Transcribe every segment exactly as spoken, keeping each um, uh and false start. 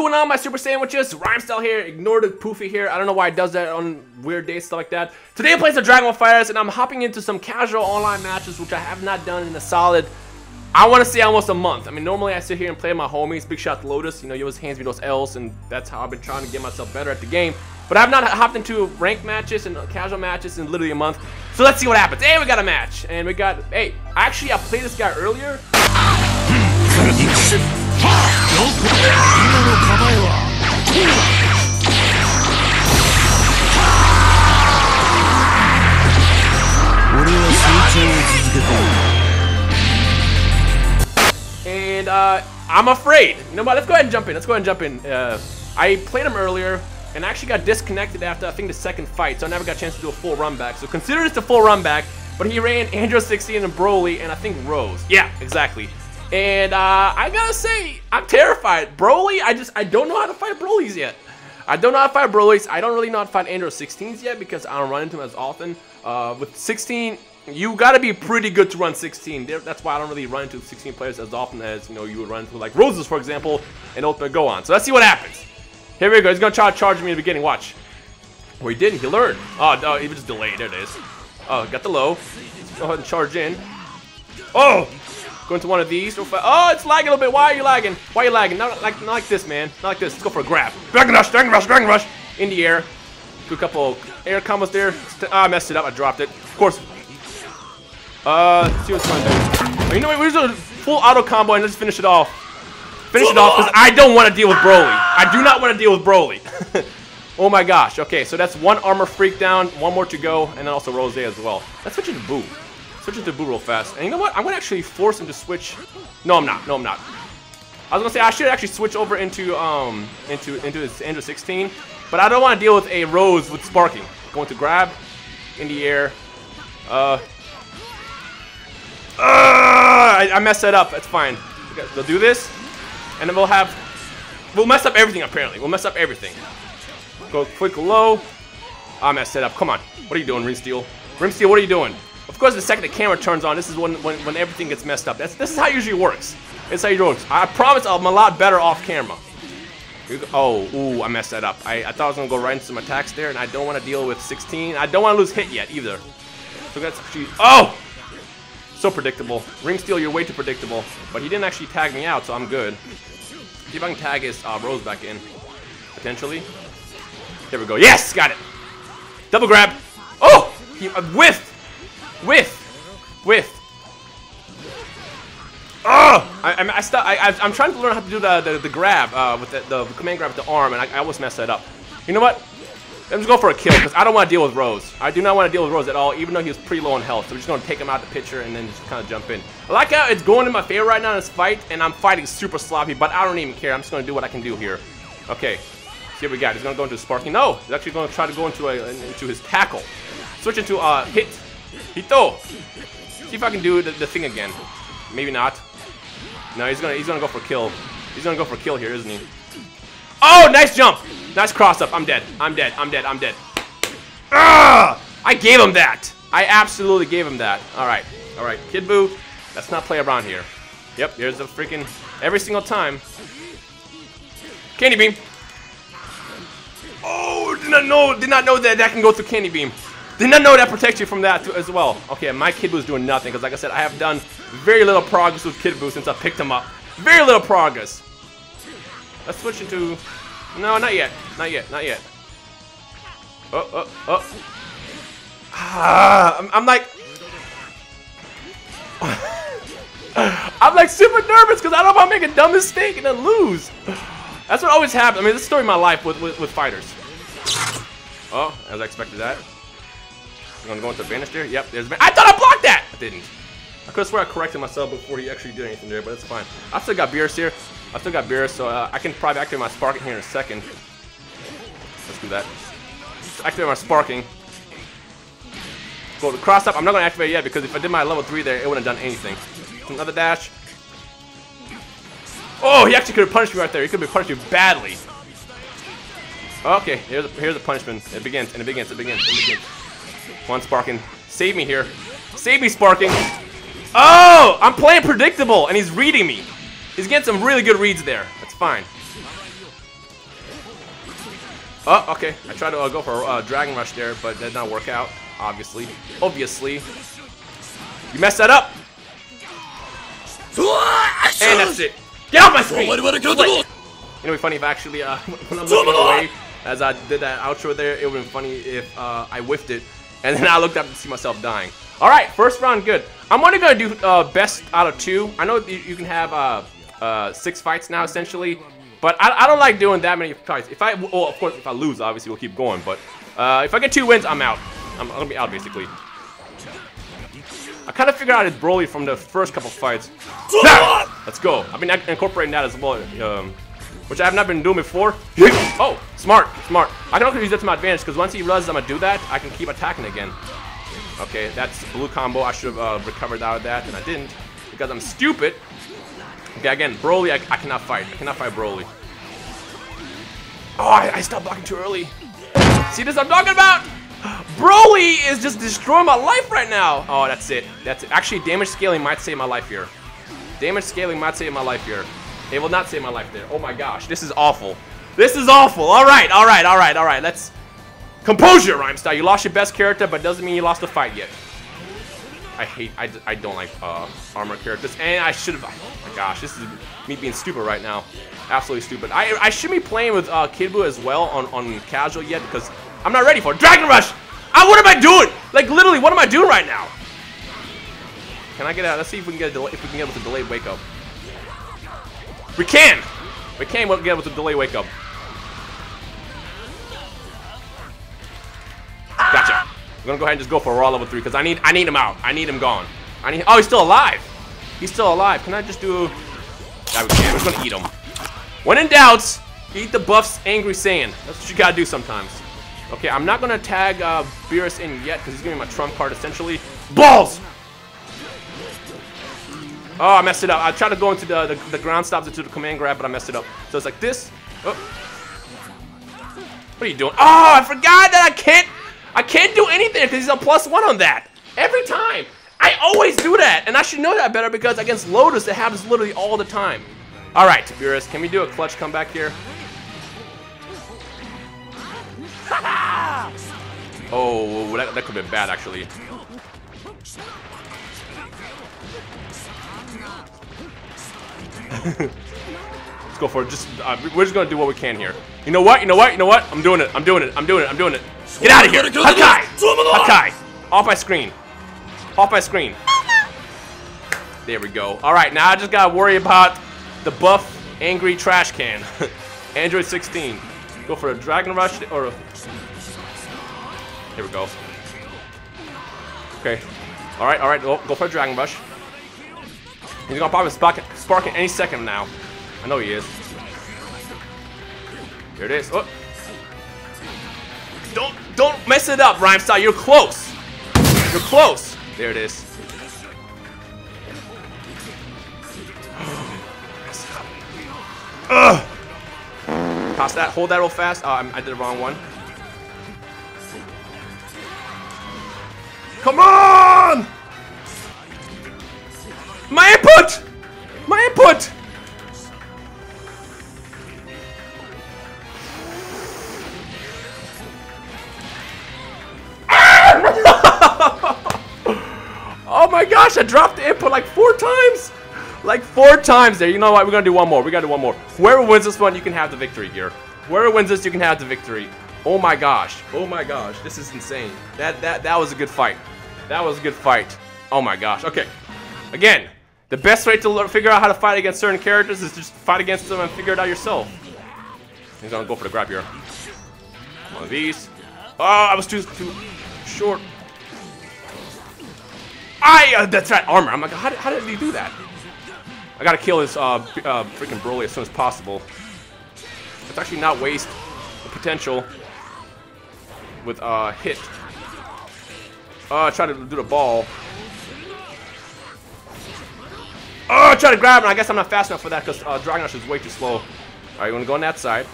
going on, my super sandwiches? Rhymestyle here, ignore the poofy here. I don't know why it does that on weird days, stuff like that. Today I play some Dragon Ball FighterZ, and I'm hopping into some casual online matches, which I have not done in a solid, I want to say almost a month. I mean, normally I sit here and play my homies, Big Shot Lotus, you know, he always hands me those L's, and that's how I've been trying to get myself better at the game. But I've not hopped into ranked matches and casual matches in literally a month. So let's see what happens. Hey, we got a match, and we got, hey, actually I played this guy earlier. And uh, I'm afraid. You know what? Let's go ahead and jump in. Let's go ahead and jump in. Uh, I played him earlier and actually got disconnected after I think the second fight, so I never got a chance to do a full run back. So consider this a full run back. But he ran Android sixteen and Broly and I think Rose. Yeah, exactly. And uh, I gotta say, I'm terrified. Broly, I just, I don't know how to fight Broly's yet. I don't know how to fight Broly's. I don't really know how to fight Android sixteens yet because I don't run into them as often. Uh, with sixteen, you gotta be pretty good to run sixteen. That's why I don't really run into sixteen players as often as, you know, you would run into like Roses, for example, and Ultimate Gohan. So let's see what happens. Here we go. He's gonna try to charge me in the beginning. Watch. Well, he didn't. He learned. Oh, no, he was just delayed. There it is. Oh, got the low. Let's go ahead and charge in. Oh! Going to one of these. Oh, it's lagging a little bit. Why are you lagging? Why are you lagging? Not like, not like this, man. Not like this. Let's go for a grab. Dragon rush, dragon rush, dragon rush. In the air. Do a couple air combos there. Ah, I messed it up. I dropped it. Of course. Uh, let's see what's going on. You know what? We're just a full auto combo and let's finish it off. Finish it off because I don't want to deal with Broly. I do not want to deal with Broly. Oh my gosh. Okay, so that's one armor freak down. One more to go, and then also Rosé as well. Let's switch it to Buu. Switch it to Buu real fast. And you know what? I'm going to actually force him to switch. No, I'm not. No, I'm not. I was going to say, I should actually switch over into um into into this Android sixteen. But I don't want to deal with a Rose with sparking. Going to grab. In the air. Uh, uh, I, I messed that up. That's fine. They'll do this. And then we'll have... We'll mess up everything, apparently. We'll mess up everything. Go quick low. I messed that up. Come on. What are you doing, Rimsteel? Rimsteel, what are you doing? Of course, the second the camera turns on, this is when, when, when everything gets messed up. That's, this is how it usually works. It's how it works. I promise I'm a lot better off camera. Oh, ooh, I messed that up. I, I thought I was going to go right into some attacks there, and I don't want to deal with sixteen. I don't want to lose Hit yet, either. So that's actually... Oh! So predictable. Rimsteel, you're way too predictable. But he didn't actually tag me out, so I'm good. See if I can tag his uh, Rose back in. Potentially. There we go. Yes! Got it! Double grab. Oh! He uh, whiffed! Whiff! Whiff! Oh! I, I, I stu I, I, I'm trying to learn how to do the, the, the grab, uh, with the, the command grab with the arm, and I, I always mess that up. You know what? Let's go for a kill, because I don't want to deal with Rose. I do not want to deal with Rose at all, even though he was pretty low on health. So we're just going to take him out of the picture and then just kind of jump in. I like how it's going in my favor right now in this fight, and I'm fighting super sloppy, but I don't even care. I'm just going to do what I can do here. Okay. Here we got. He's going to go into sparking. No! He's actually going to try to go into, a, into his tackle. Switch into uh, Hit. Hito! See if I can do the, the thing again. Maybe not. No, he's gonna he's gonna go for kill. He's gonna go for kill here, isn't he? Oh, nice jump! Nice cross up. I'm dead. I'm dead. I'm dead. I'm dead. Ugh! I gave him that. I absolutely gave him that. All right. All right. Kid Buu, let's not play around here. Yep. Here's the freaking every single time. Candy beam. Oh, did not know. Did not know that that can go through candy beam. Did not know that protects you from that as well. Okay, my Kid Buu's doing nothing because, like I said, I have done very little progress with Kid Buu since I picked him up. Very little progress. Let's switch into... No, not yet. Not yet. Not yet. Oh, oh, oh. Ah, I'm, I'm like... I'm like super nervous because I don't want to make a dumb mistake and then lose. That's what always happens. I mean, this is the story of my life with, with, with fighters. Oh, as I expected that. I'm gonna go into vanish there. Yep, there's. I thought I blocked that. I didn't. I could swear I corrected myself before he actually did anything there, but it's fine. I still got Beerus here. I still got Beerus, so uh, I can probably activate my sparking here in a second. Let's do that. Just activate my sparking. Go to cross up. I'm not gonna activate it yet because if I did my level three there, it wouldn't have done anything. Another dash. Oh, he actually could have punished me right there. He could have punished me badly. Okay, here's a, here's a punishment. It begins and it begins. It begins. It begins. Come on, Sparking. Save me here. Save me, Sparking. Oh! I'm playing predictable, and he's reading me. He's getting some really good reads there. That's fine. Oh, okay. I tried to uh, go for a uh, Dragon Rush there, but that did not work out, obviously. Obviously. You messed that up! And that's it. Get off my screen! Flick. You know, it'd be funny if actually, uh, when I'm looking away, as I did that outro there, it would've been funny if uh, I whiffed it, and then I looked up to see myself dying. Alright, first round, good. I'm only gonna do uh, best out of two. I know you, you can have uh, uh, six fights now, essentially, but I, I don't like doing that many fights. If I, well, of course, if I lose, obviously, we'll keep going, but uh, if I get two wins, I'm out. I'm gonna be out, basically. I kind of figured out it's Broly from the first couple fights. Now, let's go. I've been incorporating that as well, um, which I have not been doing before. Oh, smart, smart. I can also use that to my advantage because once he realizes I'm gonna do that, I can keep attacking again. Okay, that's blue combo. I should have uh, recovered out of that, and I didn't because I'm stupid. Okay, again, Broly, I, I cannot fight. I cannot fight Broly. Oh, I, I stopped blocking too early. See this? I'm talking about. Broly is just destroying my life right now. Oh, that's it. That's it. Actually, damage scaling might save my life here. Damage scaling might save my life here. It will not save my life there. Oh my gosh, this is awful. This is awful. All right, all right, all right, all right. Let's composure, Rhymestyle. You lost your best character, but doesn't mean you lost the fight yet. I hate. I, I don't like uh, armor characters, and I should have. Oh my gosh, this is me being stupid right now. Absolutely stupid. I I should be playing with uh, Kid Buu as well on on casual yet because. I'm not ready for it. Dragon Rush! Ah, what am I doing? Like literally, what am I doing right now? Can I get out? Let's see if we can get a delay, if we can get with a delayed wake up. We can! We can get with a delayed wake up. Gotcha. I'm gonna go ahead and just go for raw level three because I need I need him out. I need him gone. I need oh he's still alive! He's still alive. Can I just do yeah, we can. We're gonna eat him. When in doubts, eat the buff's angry Saiyan. That's what you gotta do sometimes. Okay, I'm not gonna tag uh, Beerus in yet because he's giving me my trump card essentially. Balls! Oh, I messed it up. I tried to go into the, the, the ground stops into the command grab, but I messed it up. So it's like this. Oh. What are you doing? Oh, I forgot that I can't. I can't do anything because he's a plus one on that every time. I always do that, and I should know that better because against Lotus it happens literally all the time. All right, Beerus, can we do a clutch comeback here? Oh, that, that could have been bad, actually. Let's go for it. Just uh, we're just gonna do what we can here. You know what? You know what? You know what? I'm doing it. I'm doing it. I'm doing it. I'm doing it. Get out of here! Hakai! Hakai! Off my screen. Off my screen. There we go. All right, now I just gotta worry about the buff angry trash can. Android sixteen. Go for a Dragon Rush or a... Here we go. Okay. Alright, alright. Go, go for a Dragon Rush. He's gonna probably spark it, spark it any second now. I know he is. Here it is. Oh. Don't don't mess it up, Rhymestyle. You're close. You're close. There it is. Ugh. Toss that. Hold that real fast. Oh, I, I did the wrong one. Come on! My input! My input! Oh my gosh, I dropped the input like four times! Like four times there. You know what? We're gonna do one more. We gotta do one more. Whoever wins this one, you can have the victory here. Whoever wins this, you can have the victory. Oh my gosh. Oh my gosh. This is insane. That that that was a good fight. That was a good fight. Oh my gosh. Okay. Again, the best way to figure out how to fight against certain characters is just fight against them and figure it out yourself. He's gonna go for the grab here. One of these. Oh, I was too too short. I uh, that's right, armor. I'm like, how did, how did he do that? I gotta kill this uh, uh freaking Broly as soon as possible. Let's actually not waste the potential. With uh hit. Uh try to do the ball. Oh, try to grab, and I guess I'm not fast enough for that because uh, Dragon Rush is way too slow. All right, you want to go on that side?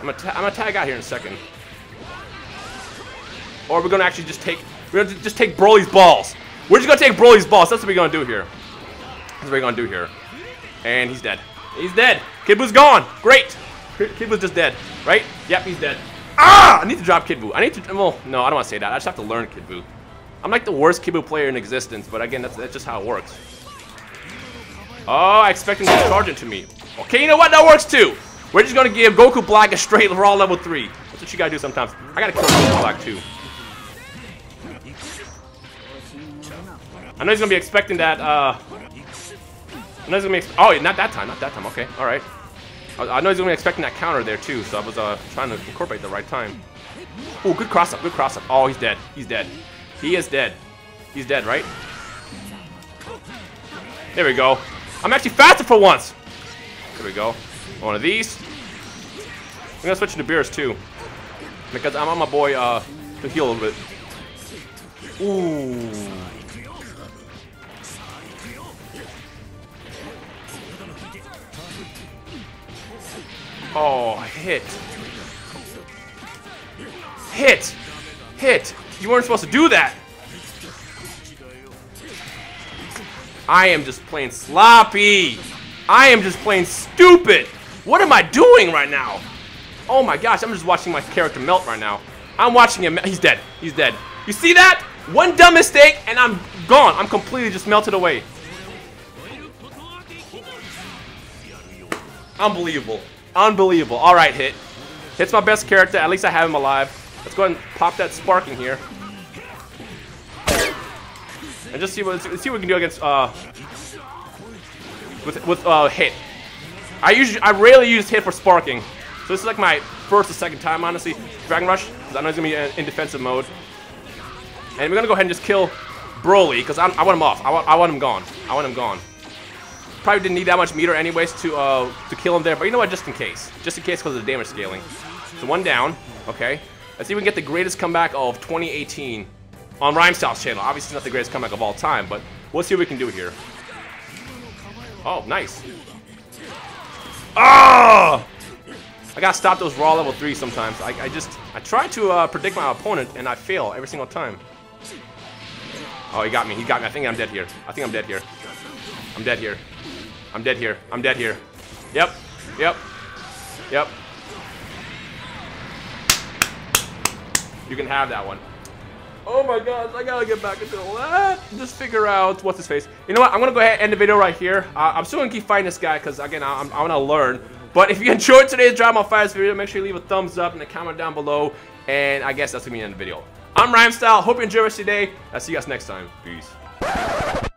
I'm gonna, ta I'm gonna tag out here in a second. Or we're gonna actually just take, we're gonna just take Broly's balls. We're just gonna take Broly's balls. That's what we're gonna do here. That's what we're gonna do here. And he's dead. He's dead. Kid Buu's gone. Great. Kid Buu's just dead, right? Yep, he's dead. Ah! I need to drop Kid Buu. I need to... Well, no, I don't want to say that. I just have to learn Kid Buu. I'm like the worst Kid Buu player in existence, but again, that's, that's just how it works. Oh, I expect him to charge into me. Okay, you know what? That works too. We're just going to give Goku Black a straight raw level three. That's what you got to do sometimes. I got to kill Goku Black too. I know he's going to be expecting that, uh... I know he's going to be... Oh, not that time. Not that time. Okay, alright. I know he's going to be expecting that counter there too, so I was uh, trying to incorporate the right time. Oh, good cross-up, good cross-up. Oh, he's dead. He's dead. He is dead. He's dead, right? There we go. I'm actually faster for once! There we go. One of these. I'm going to switch into Beerus too, because I want my boy uh, to heal a little bit. Ooh. Oh, hit. Hit! Hit! You weren't supposed to do that! I am just plain sloppy! I am just plain stupid! What am I doing right now? Oh my gosh, I'm just watching my character melt right now. I'm watching him melt. He's dead. He's dead. You see that? One dumb mistake and I'm gone. I'm completely just melted away. Unbelievable. Unbelievable. Alright, Hit. Hit's my best character. At least I have him alive. Let's go ahead and pop that spark in here. And just see what, see what we can do against, uh... With, with uh, Hit. I usually, I rarely use Hit for sparking. So this is like my first or second time, honestly. Dragon Rush, because I know he's going to be in defensive mode. And we're going to go ahead and just kill Broly, because I want him off. I want, I want him gone. I want him gone. Probably didn't need that much meter anyways to uh, to kill him there, but you know what, just in case. Just in case because of the damage scaling. So one down, okay. Let's see if we can get the greatest comeback of twenty eighteen on Rhymestyle's channel. Obviously not the greatest comeback of all time, but we'll see what we can do here. Oh, nice. Oh! I gotta stop those raw level threes sometimes. I, I just, I try to uh, predict my opponent and I fail every single time. Oh, he got me, he got me. I think I'm dead here. I think I'm dead here. I'm dead here. I'm dead here. I'm dead here. Yep. Yep. Yep. You can have that one. Oh my gosh, I gotta get back into that. Just figure out what's his face. You know what? I'm gonna go ahead and end the video right here. Uh, I'm still gonna keep fighting this guy because, again, I, I'm, I wanna learn. But if you enjoyed today's Dragon Ball FighterZ video, make sure you leave a thumbs up and a comment down below. And I guess that's gonna be the end of the video. I'm Rhymestyle. Hope you enjoy the rest of your day. I'll see you guys next time. Peace.